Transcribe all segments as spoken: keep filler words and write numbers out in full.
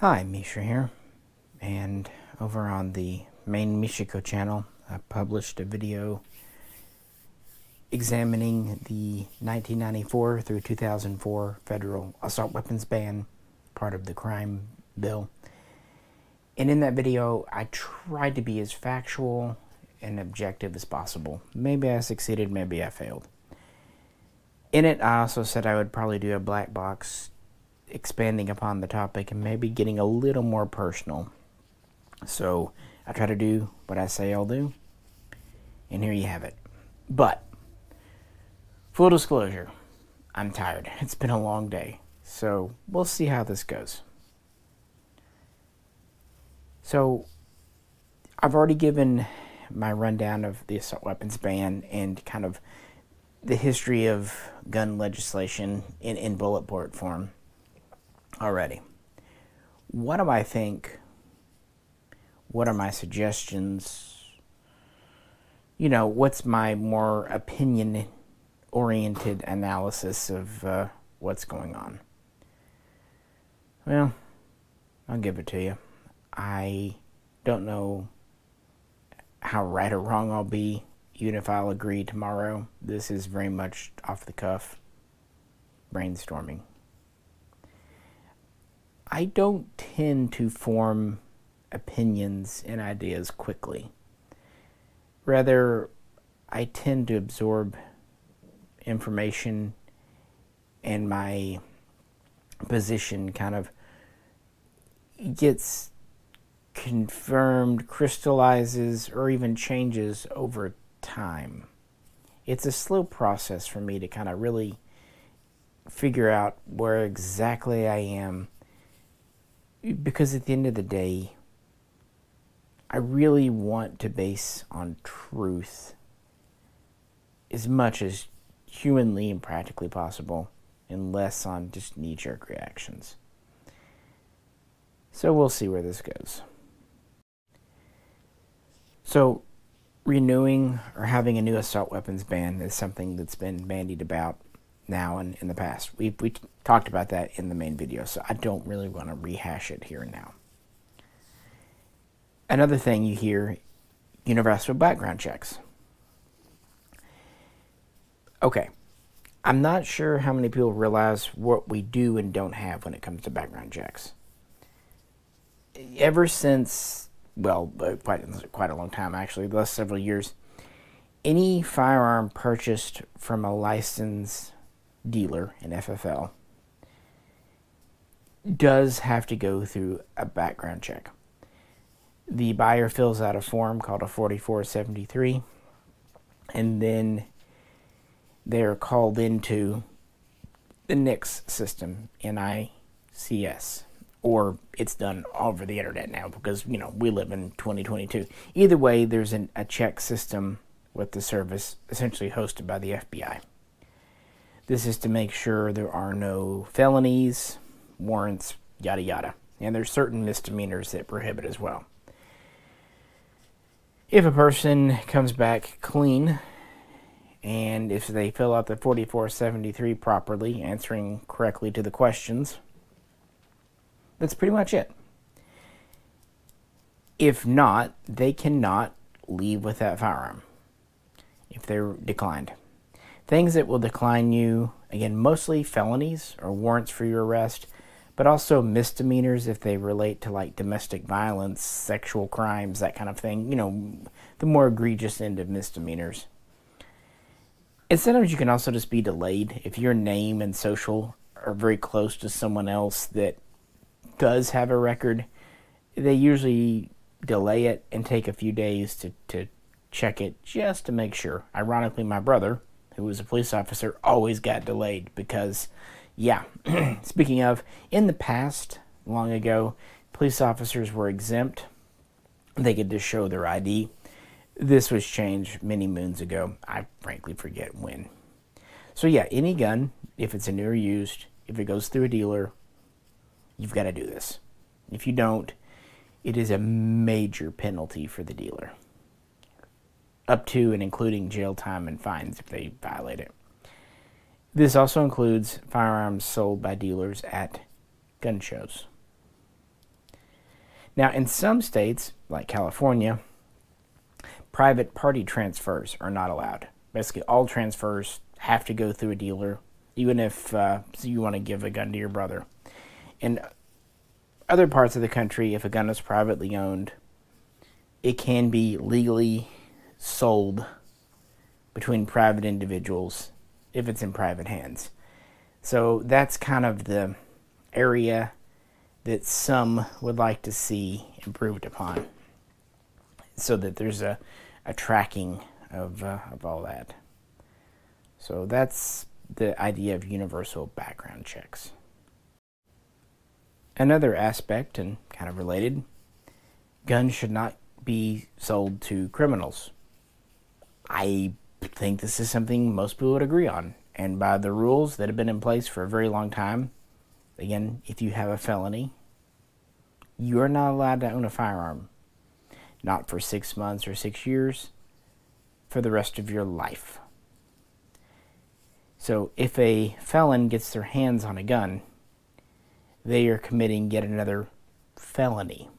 Hi, Misha here, and over on the main Mishaco channel, I published a video examining the nineteen ninety-four through two thousand four federal assault weapons ban, part of the crime bill. And in that video, I tried to be as factual and objective as possible. Maybe I succeeded, maybe I failed. In it, I also said I would probably do a black box expanding upon the topic and maybe getting a little more personal. So I try to do what I say I'll do, and here you have it. But full disclosure, I'm tired. It's been a long day, so we'll see how this goes. So I've already given my rundown of the assault weapons ban and kind of the history of gun legislation in, in bullet point form. Alrighty, what do I think, what are my suggestions, you know, what's my more opinion-oriented analysis of uh, what's going on? Well, I'll give it to you. I don't know how right or wrong I'll be, even if I'll agree tomorrow. This is very much off the cuff, brainstorming. I don't tend to form opinions and ideas quickly. Rather, I tend to absorb information and my position kind of gets confirmed, crystallizes, or even changes over time. It's a slow process for me to kind of really figure out where exactly I am. Because at the end of the day, I really want to base on truth as much as humanly and practically possible, and less on just knee-jerk reactions. So we'll see where this goes. So renewing or having a new assault weapons ban is something that's been bandied about now and in the past. We, we talked about that in the main video, so I don't really want to rehash it here and now. Another thing you hear, universal background checks. Okay, I'm not sure how many people realize what we do and don't have when it comes to background checks. Ever since, well, quite, quite a long time actually, the last several years, any firearm purchased from a licensed dealer in F F L does have to go through a background check. The buyer fills out a form called a forty-four seventy-three, and then they're called into the N I C S system, N I C S, or it's done all over the internet now because, you know, we live in twenty twenty-two. Either way, there's an, a check system with the service essentially hosted by the F B I. This is to make sure there are no felonies, warrants, yada yada. And there's certain misdemeanors that prohibit as well. If a person comes back clean, and if they fill out the forty-four seventy-three properly, answering correctly to the questions, that's pretty much it. If not, they cannot leave with that firearm if they're declined. Things that will decline you, again, mostly felonies or warrants for your arrest, but also misdemeanors if they relate to like domestic violence, sexual crimes, that kind of thing. You know, the more egregious end of misdemeanors. And sometimes you can also just be delayed if your name and social are very close to someone else that does have a record. They usually delay it and take a few days to, to check it just to make sure. Ironically, my brother, who was a police officer, always got delayed because, yeah, speaking of, in the past, long ago, police officers were exempt. They could just show their I D. This was changed many moons ago. I frankly forget when. So yeah, any gun, if it's a new or used, if it goes through a dealer, you've got to do this. If you don't, it is a major penalty for the dealer, up to and including jail time and fines if they violate it. This also includes firearms sold by dealers at gun shows. Now, in some states, like California, private party transfers are not allowed. Basically, all transfers have to go through a dealer, even if uh, you want to give a gun to your brother. In other parts of the country, if a gun is privately owned, it can be legally sold between private individuals if it's in private hands. So that's kind of the area that some would like to see improved upon, so that there's a, a tracking of, uh, of all that. So that's the idea of universal background checks. Another aspect, and kind of related, guns should not be sold to criminals. I think this is something most people would agree on, and by the rules that have been in place for a very long time, again, if you have a felony, you are not allowed to own a firearm. Not for six months or six years, for the rest of your life. So if a felon gets their hands on a gun, they are committing yet another felony.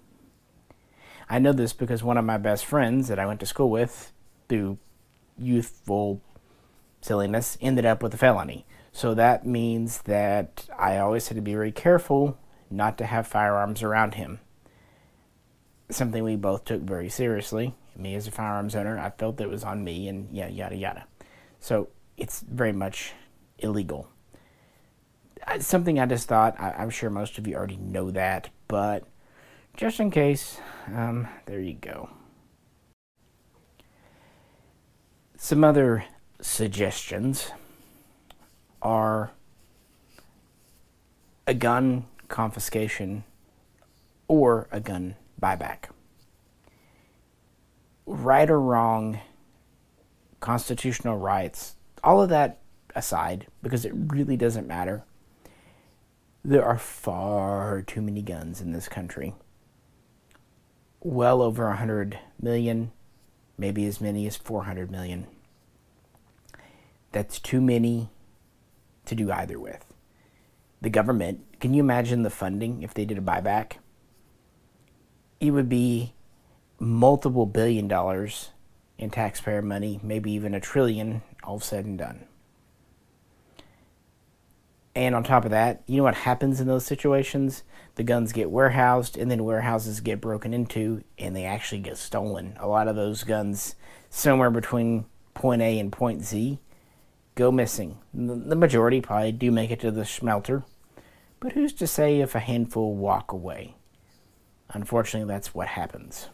I know this because one of my best friends that I went to school with, through youthful silliness, ended up with a felony. So that means that I always had to be very careful not to have firearms around him. Something we both took very seriously. Me as a firearms owner, I felt that it was on me, and yada, yada, yada. So it's very much illegal. It's something I just thought, I, I'm sure most of you already know that, but just in case, um, there you go. Some other suggestions are a gun confiscation or a gun buyback. Right or wrong, constitutional rights, all of that aside, because it really doesn't matter, there are far too many guns in this country. Well over one hundred million, maybe as many as four hundred million. That's too many to do either with. The government, can you imagine the funding if they did a buyback? It would be multiple billion dollars in taxpayer money, maybe even a trillion, all said and done. And on top of that, you know what happens in those situations? The guns get warehoused, and then warehouses get broken into, and they actually get stolen. A lot of those guns, somewhere between point A and point Z, go missing. The majority probably do make it to the smelter, but who's to say if a handful walk away? Unfortunately, that's what happens.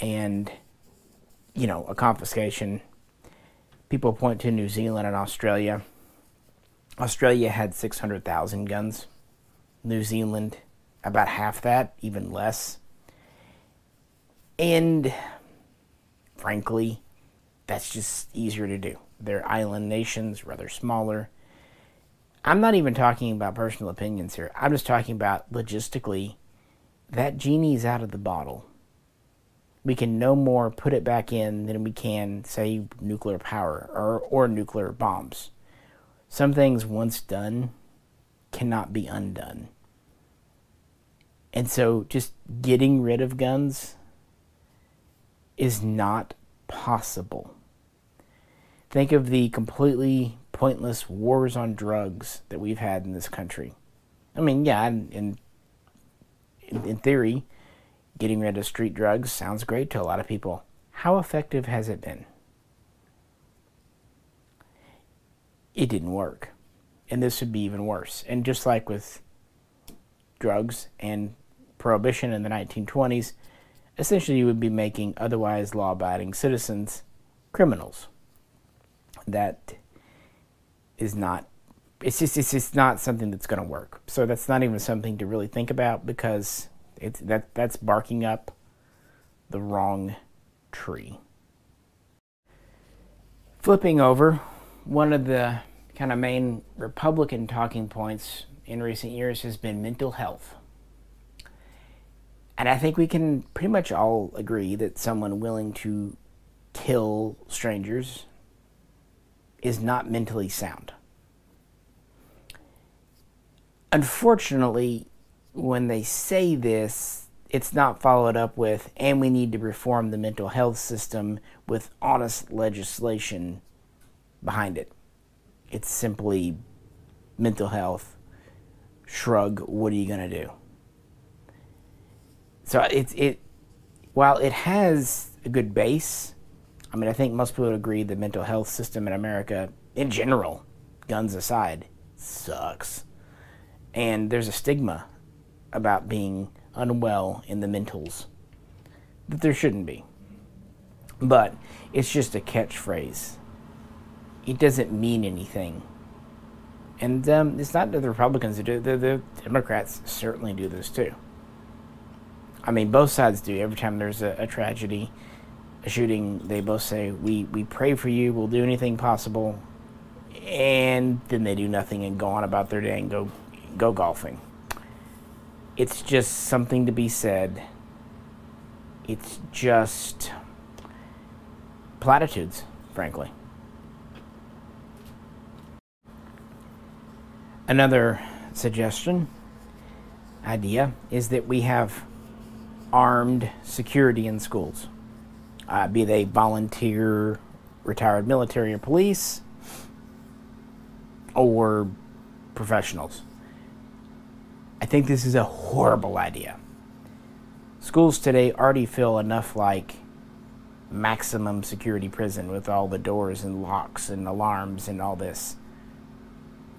And, you know, a confiscation. People point to New Zealand and Australia. Australia had six hundred thousand guns. New Zealand, about half that, even less. And, frankly, that's just easier to do. They're island nations, rather smaller. I'm not even talking about personal opinions here. I'm just talking about logistically, that genie's out of the bottle. We can no more put it back in than we can, say, nuclear power or, or nuclear bombs. Some things once done cannot be undone. And so just getting rid of guns is not possible. Think of the completely pointless wars on drugs that we've had in this country. I mean, yeah, in, in, in theory, getting rid of street drugs sounds great to a lot of people. How effective has it been? It didn't work. And this would be even worse. And just like with drugs and prohibition in the nineteen twenties, essentially you would be making otherwise law-abiding citizens criminals. That is not, it's just, it's just not something that's going to work. So that's not even something to really think about, because it's, that, that's barking up the wrong tree. Flipping over, one of the kind of main Republican talking points in recent years has been mental health. And I think we can pretty much all agree that someone willing to kill strangers is not mentally sound. Unfortunately, when they say this, it's not followed up with, and we need to reform the mental health system with honest legislation behind it. It's simply mental health, shrug, what are you going to do? So it, it, while it has a good base, I mean, I think most people would agree the mental health system in America, in general, guns aside, sucks. And there's a stigma about being unwell in the mentals that there shouldn't be. But it's just a catchphrase. It doesn't mean anything. And um, it's not that the Republicans do it. The, the Democrats certainly do this too. I mean, both sides do. Every time there's a, a tragedy, a shooting, they both say, we, we pray for you, we'll do anything possible. And then they do nothing and go on about their day and go, go golfing. It's just something to be said. It's just platitudes, frankly. Another suggestion, idea, is that we have armed security in schools, uh, be they volunteer, retired military or police, or professionals. I think this is a horrible idea. Schools today already feel enough like maximum security prison with all the doors and locks and alarms and all this.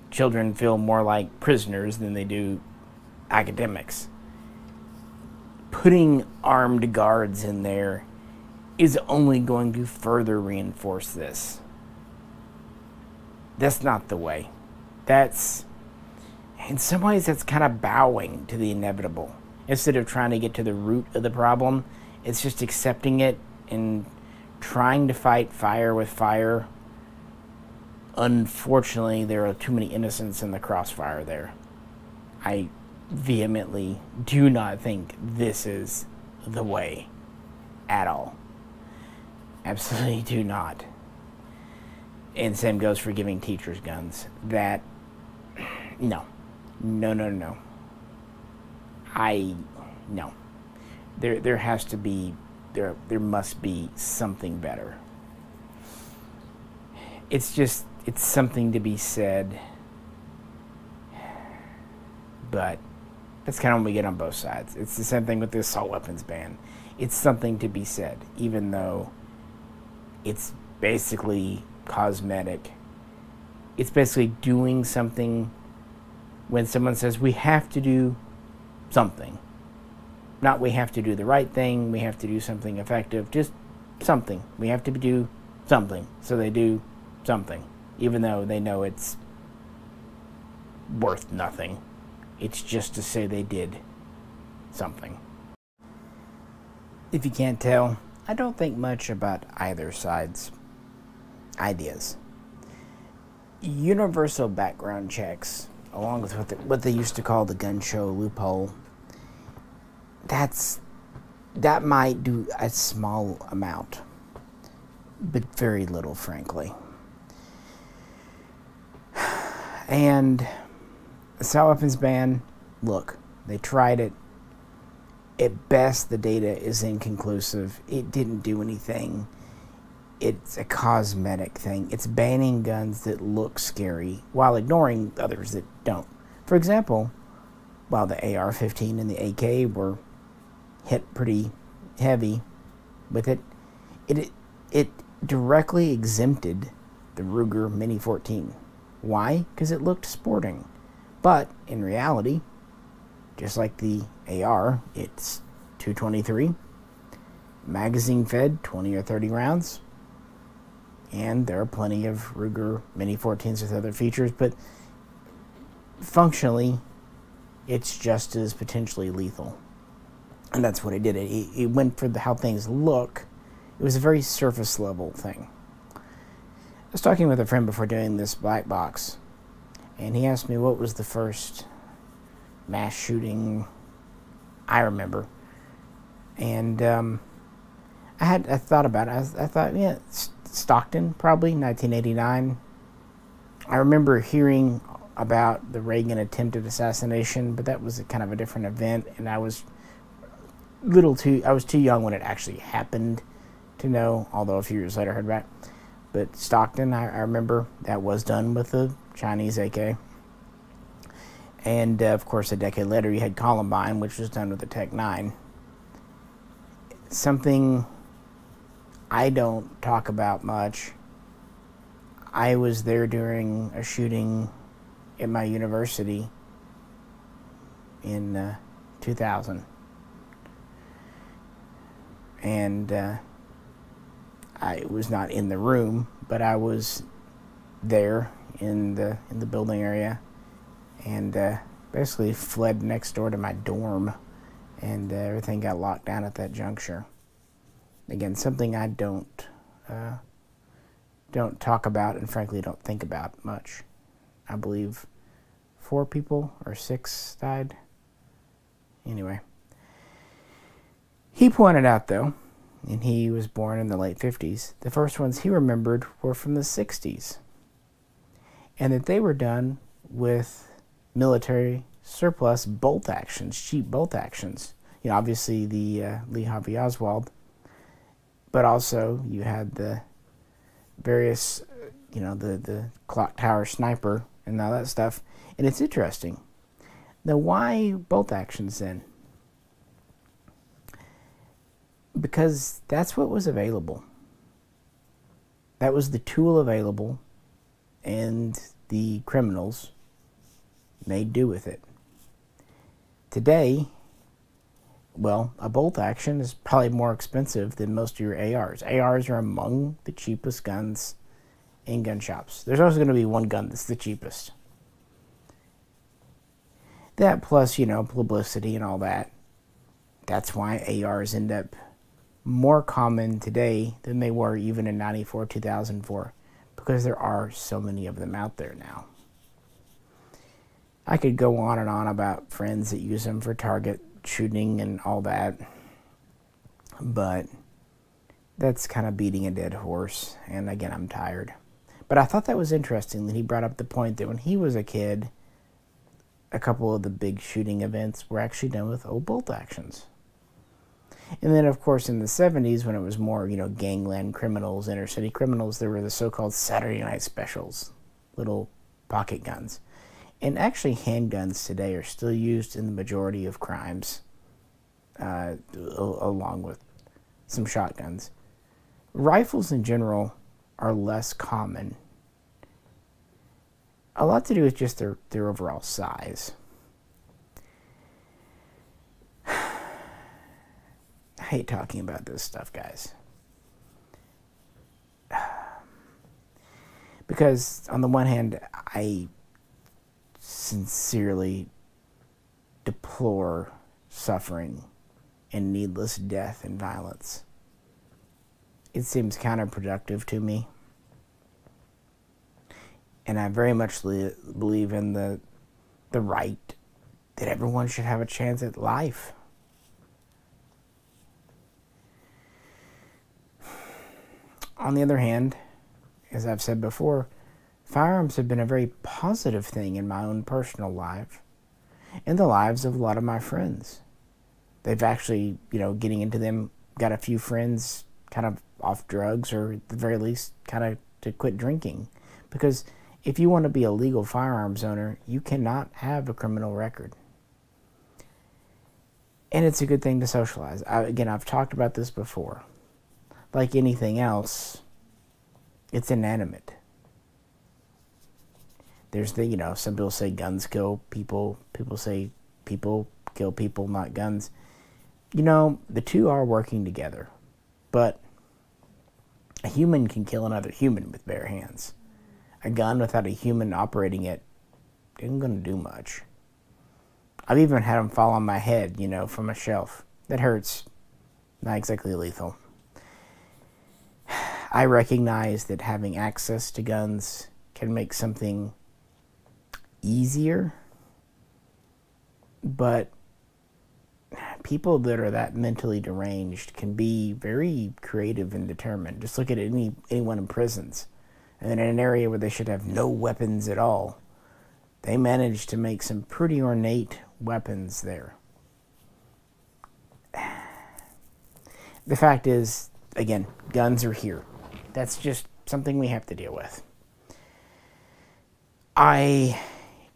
Children feel more like prisoners than they do academics. Putting armed guards in there is only going to further reinforce this. That's not the way. That's... in some ways, that's kind of bowing to the inevitable. Instead of trying to get to the root of the problem, it's just accepting it and trying to fight fire with fire. Unfortunately, there are too many innocents in the crossfire there. I vehemently do not think this is the way at all. Absolutely do not. And same goes for giving teachers guns. That, no. No, no, no. I, no. There, there has to be, there, there must be something better. It's just, it's something to be said. But that's kind of what we get on both sides. It's the same thing with the assault weapons ban. It's something to be said, even though it's basically cosmetic. It's basically doing something. When someone says we have to do something, not we have to do the right thing, we have to do something effective, just something. We have to do something. So they do something, even though they know it's worth nothing. It's just to say they did something. If you can't tell, I don't think much about either side's ideas. Universal background checks, along with what they, what they used to call the gun show loophole, that's, that might do a small amount, but very little, frankly. And assault weapons ban, look, they tried it. At best, the data is inconclusive. It didn't do anything. It's a cosmetic thing. It's banning guns that look scary while ignoring others that don't. For example, while the A R fifteen and the A K were hit pretty heavy with it, it, it directly exempted the Ruger Mini fourteen. Why? Because it looked sporting. But in reality, just like the A R, it's two twenty-three, magazine fed, twenty or thirty rounds. And there are plenty of Ruger Mini fourteens with other features, but functionally, it's just as potentially lethal. And that's what it did. It, it went for the, how things look. It was a very surface level thing. I was talking with a friend before doing this black box, and he asked me what was the first mass shooting I remember. And um, I had I thought about it. I, was, I thought, yeah, it's Stockton, probably, nineteen eighty-nine. I remember hearing about the Reagan attempted assassination, but that was a kind of a different event, and I was little too, I was too young when it actually happened to know, although a few years later I heard about it. But Stockton, I, I remember that was done with the Chinese A K. And, uh, of course, a decade later you had Columbine, which was done with the Tec nine. Something I don't talk about much. I was there during a shooting at my university in uh, two thousand. And uh, I was not in the room, but I was there in the, in the building area, and uh, basically fled next door to my dorm, and uh, everything got locked down at that juncture. Again, something I don't uh, don't talk about, and frankly don't think about much. I believe four people or six died. Anyway, he pointed out, though, and he was born in the late fifties, the first ones he remembered were from the sixties, and that they were done with military surplus bolt actions, cheap bolt actions. You know, obviously the uh, Lee Harvey Oswald, but also you had the various, you know, the, the clock tower sniper and all that stuff. And it's interesting. Now, why bolt actions then? Because that's what was available. That was the tool available, and the criminals made do with it. Today, well, a bolt action is probably more expensive than most of your A Rs. A Rs are among the cheapest guns in gun shops. There's always going to be one gun that's the cheapest. That plus, you know, publicity and all that. That's why A Rs end up more common today than they were even in ninety-four, two thousand four, because there are so many of them out there now. I could go on and on about friends that use them for target shooting and all that, but that's kind of beating a dead horse, and again, I'm tired. But I thought that was interesting that he brought up the point that when he was a kid, a couple of the big shooting events were actually done with old bolt actions. And then, of course, in the seventies, when it was more, you know, gangland criminals, inner city criminals, there were the so-called Saturday Night Specials, little pocket guns. And actually, handguns today are still used in the majority of crimes, uh, along with some shotguns. Rifles in general are less common. A lot to do with just their, their overall size. I hate talking about this stuff, guys. Because on the one hand, I sincerely deplore suffering and needless death and violence. It seems counterproductive to me. And I very much believe in the, the right that everyone should have a chance at life. On the other hand, as I've said before, firearms have been a very positive thing in my own personal life and the lives of a lot of my friends. They've actually, you know, getting into them, got a few friends kind of off drugs, or at the very least kind of to quit drinking. Because if you want to be a legal firearms owner, you cannot have a criminal record. And it's a good thing to socialize. I, again, I've talked about this before. Like anything else, it's inanimate. There's the, you know, some people say guns kill people. People say people kill people, not guns. You know, the two are working together. But a human can kill another human with bare hands. A gun without a human operating it isn't going to do much. I've even had them fall on my head, you know, from a shelf. That hurts. Not exactly lethal. I recognize that having access to guns can make something easier, but people that are that mentally deranged can be very creative and determined. Just look at any anyone in prisons. And in an area where they should have no weapons at all, they managed to make some pretty ornate weapons there. The fact is, again, guns are here. That's just something we have to deal with. I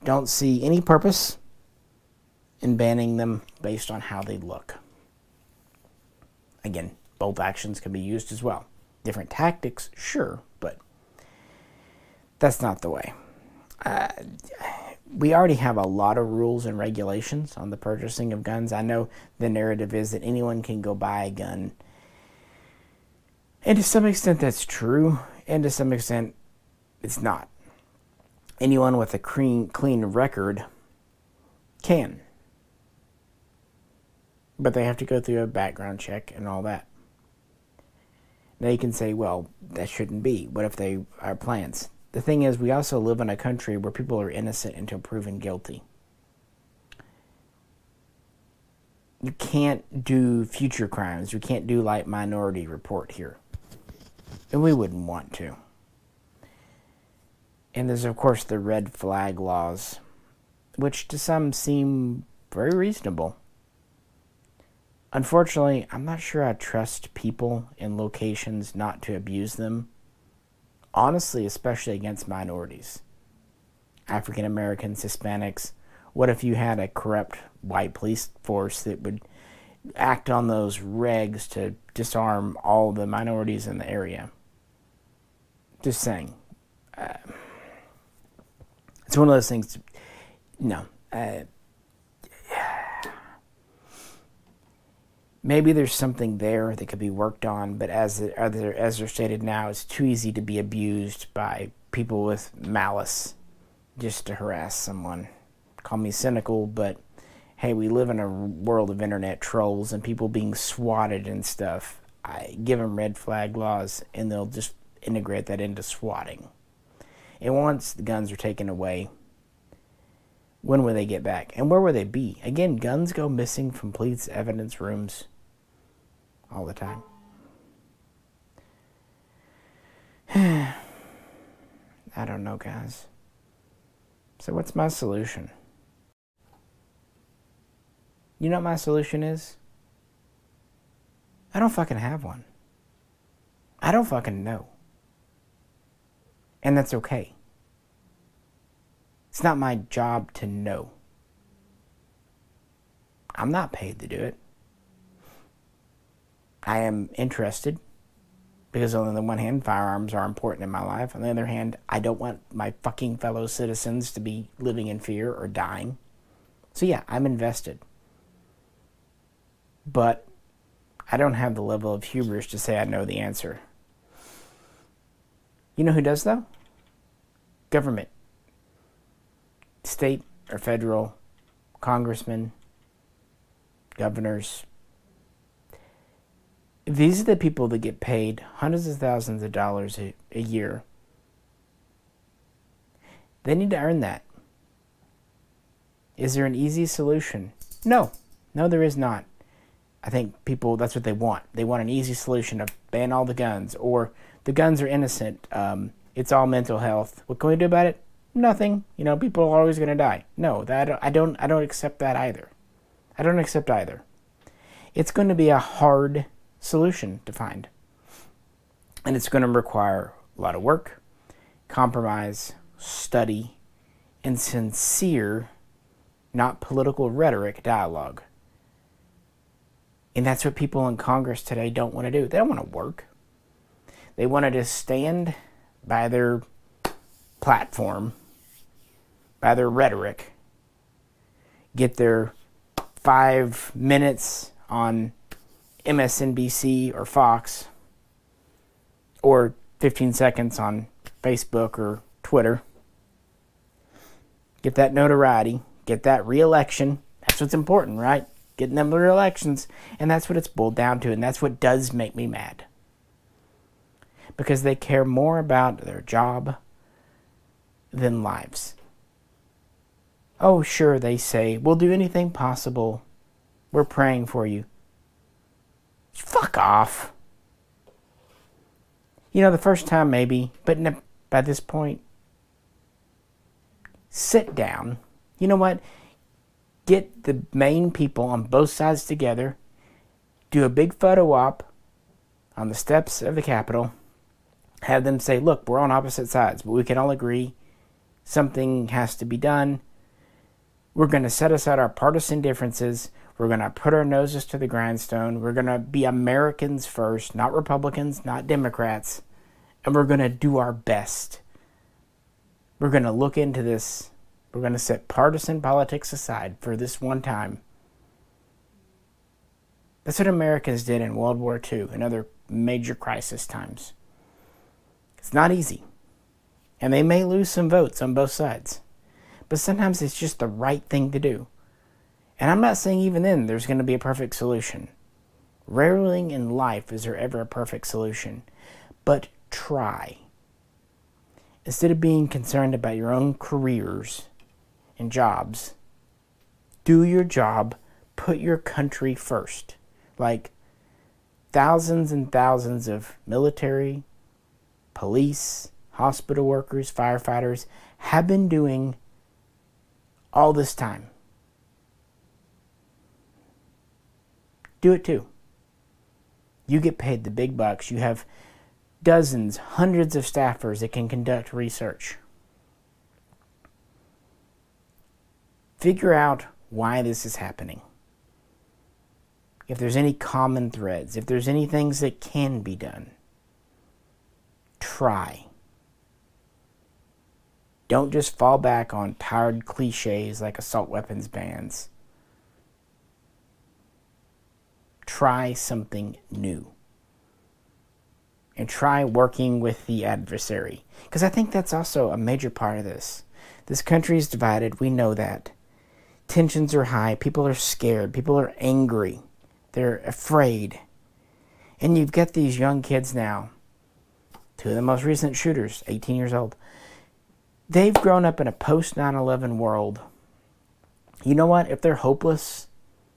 don't see any purpose in banning them based on how they look. Again, both actions can be used as well. Different tactics, sure, but that's not the way. Uh, we already have a lot of rules and regulations on the purchasing of guns. I know the narrative is that anyone can go buy a gun. And to some extent that's true, and to some extent it's not. Anyone with a clean, clean record can. But they have to go through a background check and all that. Now you can say, well, that shouldn't be. What if they are plants? The thing is, we also live in a country where people are innocent until proven guilty. You can't do future crimes. You can't do like Minority Report here. And we wouldn't want to. And there's, of course, the red flag laws, which to some seem very reasonable. Unfortunately, I'm not sure I trust people in locations not to abuse them. Honestly, especially against minorities. African Americans, Hispanics. What if you had a corrupt white police force that would act on those regs to disarm all the minorities in the area? Just saying. Uh, it's one of those things. No. Uh, Maybe there's something there that could be worked on, but as other as they're stated now, it's too easy to be abused by people with malice just to harass someone. Call me cynical, but hey, we live in a world of internet trolls and people being swatted and stuff. I give them red flag laws, and they'll just integrate that into swatting. And once the guns are taken away, when will they get back? And where will they be? Again, guns go missing from police evidence rooms all the time. I don't know, guys. So what's my solution? You know what my solution is? I don't fucking have one. I don't fucking know. And that's okay. It's not my job to know. I'm not paid to do it. I am interested, because on the one hand, firearms are important in my life. On the other hand, I don't want my fucking fellow citizens to be living in fear or dying. So yeah, I'm invested. But I don't have the level of hubris to say I know the answer. You know who does, though? Government. State or federal, congressmen, governors. These are the people that get paid hundreds of thousands of dollars a, a year. They need to earn that. Is there an easy solution? No. No, there is not. I think people, that's what they want. They want an easy solution to ban all the guns, or the guns are innocent. Um, it's all mental health. What can we do about it? Nothing. You know, people are always going to die. No, that I don't. I don't accept that either. I don't accept either. It's going to be a hard solution to find, and it's going to require a lot of work, compromise, study, and sincere, not political rhetoric, dialogue. And that's what people in Congress today don't want to do. They don't want to work. They want to just stand by their platform, by their rhetoric, get their five minutes on M S N B C or Fox, or fifteen seconds on Facebook or Twitter, get that notoriety, get that re-election. That's what's important, right? Getting them re-elections, and that's what it's boiled down to, and that's what does make me mad. Because they care more about their job than lives. Oh, sure, they say, we'll do anything possible. We're praying for you. Fuck off. You know, the first time maybe, but by this point, sit down. You know what? Get the main people on both sides together, do a big photo op on the steps of the Capitol, have them say, look, we're on opposite sides, but we can all agree something has to be done. We're going to set aside our partisan differences. We're going to put our noses to the grindstone. We're going to be Americans first, not Republicans, not Democrats. And we're going to do our best. We're going to look into this. We're going to set partisan politics aside for this one time. That's what Americans did in World War Two and other major crisis times. It's not easy. And they may lose some votes on both sides. But sometimes it's just the right thing to do. And I'm not saying even then there's going to be a perfect solution. Rarely in life is there ever a perfect solution. But try. Instead of being concerned about your own careers and jobs, do your job, put your country first. Like thousands and thousands of military, police, hospital workers, firefighters have been doing all this time. Do it too. You get paid the big bucks. You have dozens, hundreds of staffers that can conduct research. Figure out why this is happening. If there's any common threads, if there's any things that can be done, try. Don't just fall back on tired cliches like assault weapons bans. Try something new. And try working with the adversary. Because I think that's also a major part of this. This country is divided. We know that. Tensions are high. People are scared. People are angry. They're afraid. And you've got these young kids now. Two of the most recent shooters, eighteen years old. They've grown up in a post nine eleven world. You know what? If they're hopeless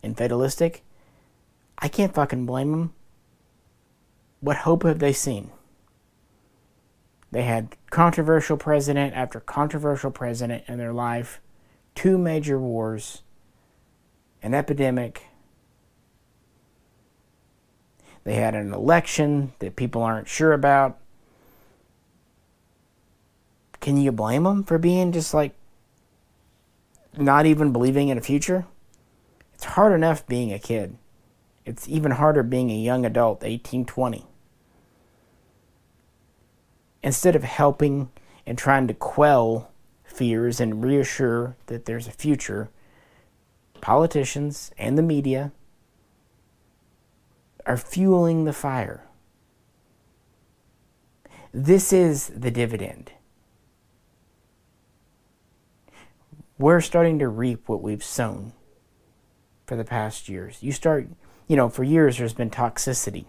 and fatalistic, I can't fucking blame them. What hope have they seen? They had controversial president after controversial president in their life, two major wars, an epidemic. They had an election that people aren't sure about. Can you blame them for being just like not even believing in a future? It's hard enough being a kid. It's even harder being a young adult, eighteen, twenty. Instead of helping and trying to quell fears and reassure that there's a future, politicians and the media are fueling the fire. This is the dividend. We're starting to reap what we've sown for the past years. You start, you know, for years there's been toxicity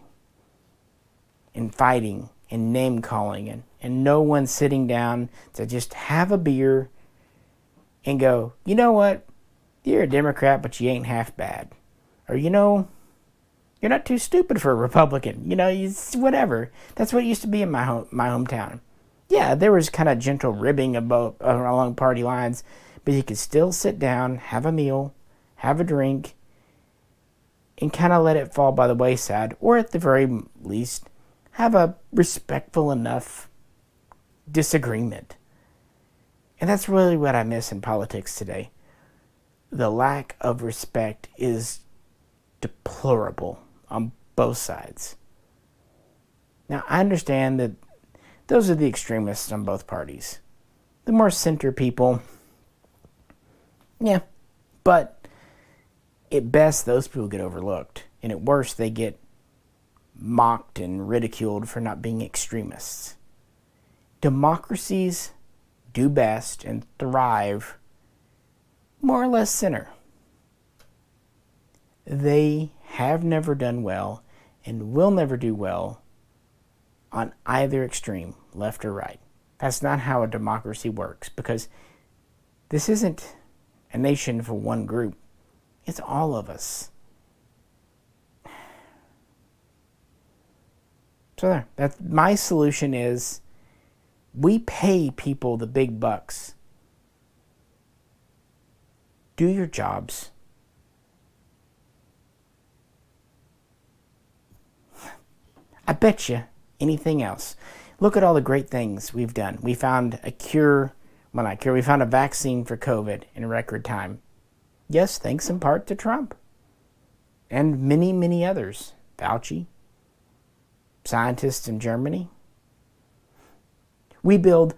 and fighting and name-calling and, and no one sitting down to just have a beer and go, you know what, you're a Democrat, but you ain't half bad. Or, you know, you're not too stupid for a Republican. You know, it's whatever. That's what it used to be in my, home, my hometown. Yeah, there was kind of gentle ribbing about, along party lines. But you could still sit down, have a meal, have a drink, and kind of let it fall by the wayside. Or at the very least, have a respectful enough disagreement. And that's really what I miss in politics today. The lack of respect is deplorable on both sides. Now, I understand that those are the extremists on both parties. The more center people... Yeah, but at best, those people get overlooked. And at worst, they get mocked and ridiculed for not being extremists. Democracies do best and thrive more or less center. They have never done well and will never do well on either extreme, left or right. That's not how a democracy works, because this isn't a nation for one group. It's all of us. So there. That's my solution is we pay people the big bucks Do your jobs. I bet you anything else. Look at all the great things we've done. We found a cure, well not cure, we found a vaccine for COVID in record time. Yes, thanks in part to Trump and many, many others. Fauci, scientists in Germany. We build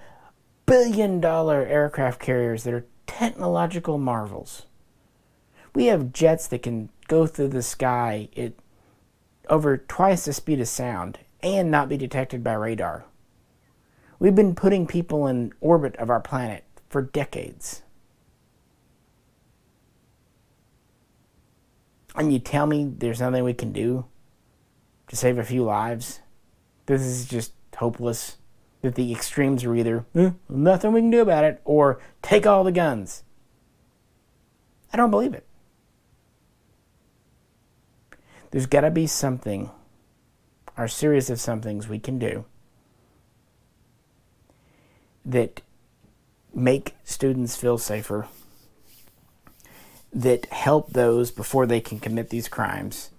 billion dollar aircraft carriers that are technological marvels. We have jets that can go through the sky at over twice the speed of sound and not be detected by radar. We've been putting people in orbit of our planet for decades. And you tell me there's nothing we can do to save a few lives? This is just hopeless. That the extremes are either, eh, nothing we can do about it, or take all the guns. I don't believe it. There's got to be something, or a series of somethings we can do that make students feel safer, that help those before they can commit these crimes,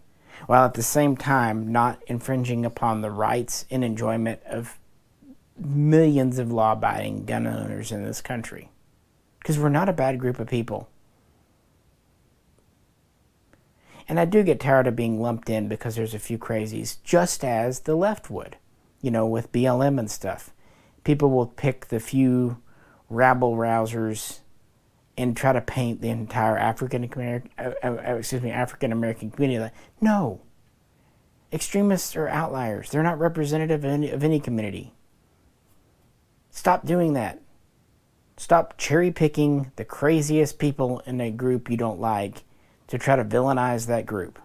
while at the same time not infringing upon the rights and enjoyment of millions of law-abiding gun owners in this country. Because we're not a bad group of people. And I do get tired of being lumped in because there's a few crazies, just as the left would, you know, with B L M and stuff. People will pick the few rabble-rousers and try to paint the entire African American, uh, uh, excuse me, African American community like, no. Extremists are outliers. They're not representative of any, of any community. Stop doing that. Stop cherry-picking the craziest people in a group you don't like to try to villainize that group.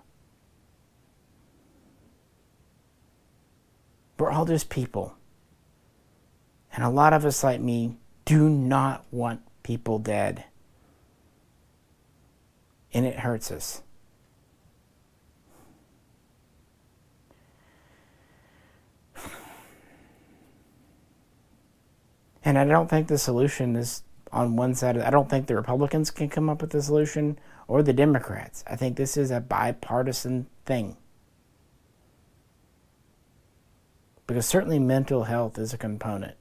We're all just people. And a lot of us, like me, do not want people dead. And it hurts us. And I don't think the solution is on one side. Of, I don't think the Republicans can come up with the solution or the Democrats. I think this is a bipartisan thing. Because certainly mental health is a component.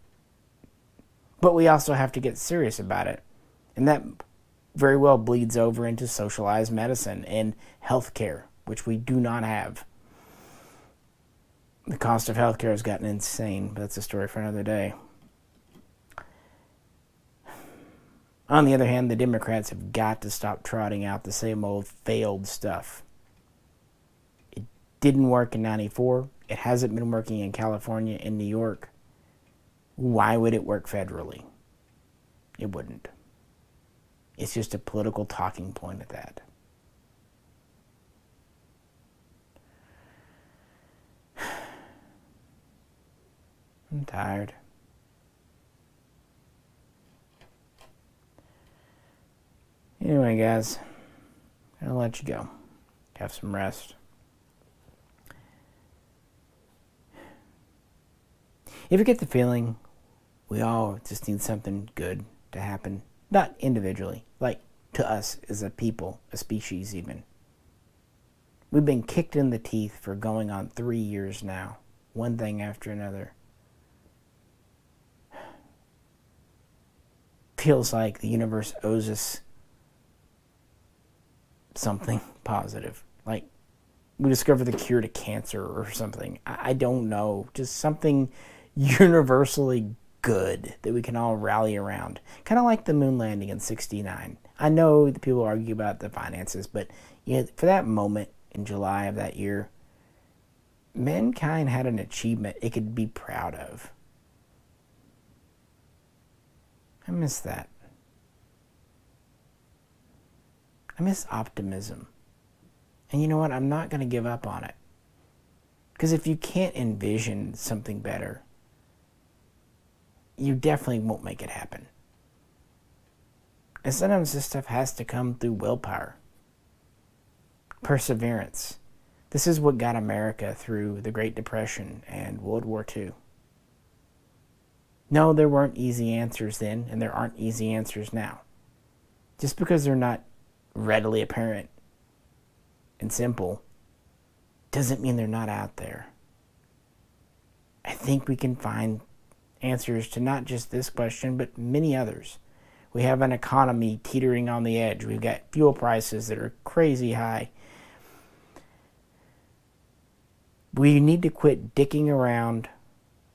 But we also have to get serious about it. And that very well bleeds over into socialized medicine and health care, which we do not have. The cost of health care has gotten insane, but that's a story for another day. On the other hand, the Democrats have got to stop trotting out the same old failed stuff. It didn't work in ninety-four. It hasn't been working in California and New York. Why would it work federally? It wouldn't. It's just a political talking point at that. I'm tired. Anyway, guys, I'll let you go. Have some rest. If you get the feeling we all just need something good to happen, not individually, like to us as a people, a species even. We've been kicked in the teeth for going on three years now, one thing after another. Feels like the universe owes us something positive, like we discovered the cure to cancer or something. I don't know, just something universally good that we can all rally around, kind of like the moon landing in sixty-nine. I know that people argue about the finances, but you know, for that moment in July of that year, mankind had an achievement it could be proud of. I miss that. I miss optimism. And you know what? I'm not going to give up on it. Because if you can't envision something better, you definitely won't make it happen. And sometimes this stuff has to come through willpower. Perseverance. This is what got America through the Great Depression and World War Two. No, there weren't easy answers then, and there aren't easy answers now. Just because they're not readily apparent and simple doesn't mean they're not out there. I think we can find answers to not just this question, but many others. We have an economy teetering on the edge. We've got fuel prices that are crazy high. We need to quit dicking around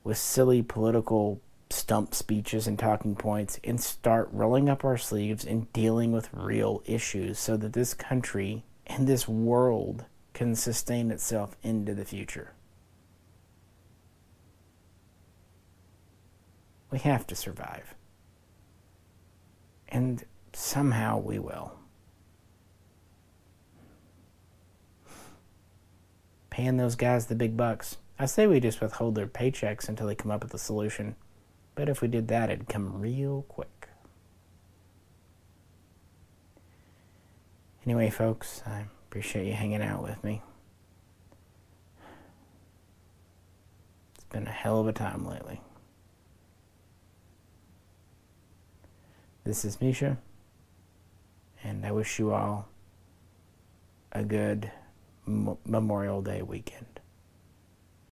with silly political stump speeches and talking points and start rolling up our sleeves and dealing with real issues so that this country and this world can sustain itself into the future. We have to survive. And somehow we will. Paying those guys the big bucks. I say we just withhold their paychecks until they come up with a solution. But if we did that, it'd come real quick. Anyway, folks, I appreciate you hanging out with me. It's been a hell of a time lately. This is Misha, and I wish you all a good Memorial Day weekend.